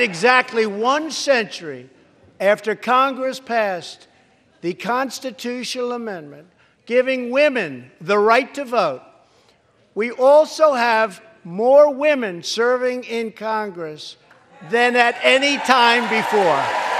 Exactly 1 century after Congress passed the constitutional amendment giving women the right to vote, we also have more women serving in Congress than at any time before.